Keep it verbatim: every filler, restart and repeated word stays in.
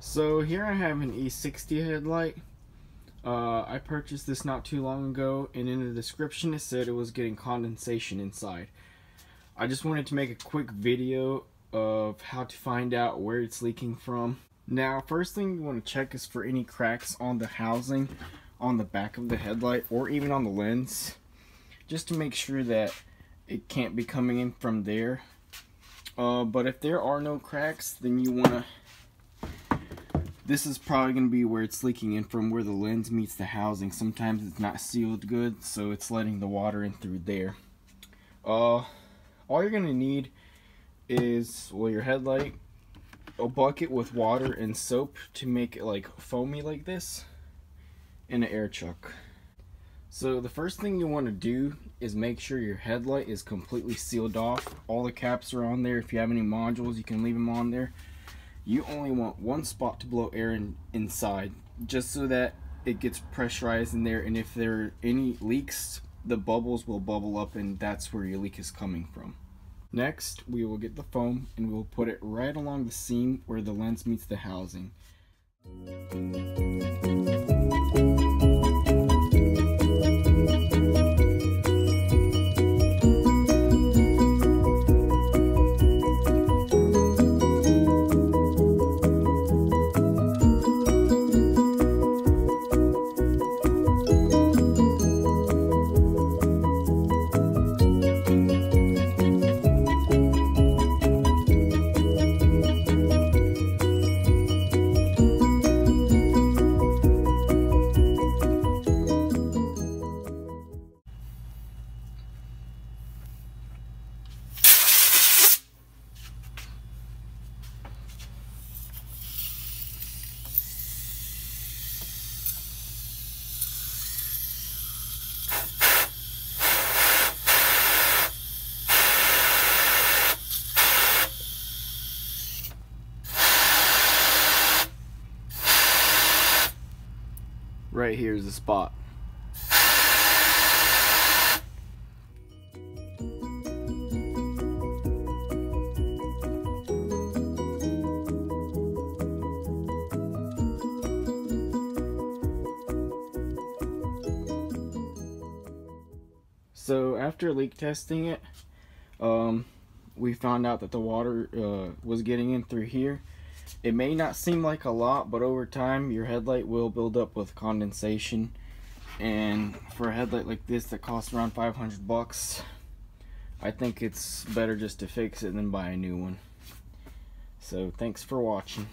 So here I have an E sixty headlight. Uh, I purchased this not too long ago, and in the description it said it was getting condensation inside. I just wanted to make a quick video of how to find out where it's leaking from. Now, first thing you want to check is for any cracks on the housing, on the back of the headlight, or even on the lens, just to make sure that it can't be coming in from there. Uh, but if there are no cracks, then you want to this is probably going to be where it's leaking in from, where the lens meets the housing. Sometimes it's not sealed good, so it's letting the water in through there. Uh, all you're going to need is, well, your headlight, a bucket with water and soap to make it like foamy like this, and an air chuck. So the first thing you want to do is make sure your headlight is completely sealed off. All the caps are on there. If you have any modules, you can leave them on there. You only want one spot to blow air in, inside, just so that it gets pressurized in there, and if there are any leaks, the bubbles will bubble up, and that's where your leak is coming from. Next, we will get the foam, and we'll put it right along the seam where the lens meets the housing. Right here is the spot. So after leak testing it, um, we found out that the water uh, was getting in through here. It may not seem like a lot, but over time your headlight will build up with condensation, and for a headlight like this that costs around five hundred bucks, I think it's better just to fix it than buy a new one. So thanks for watching.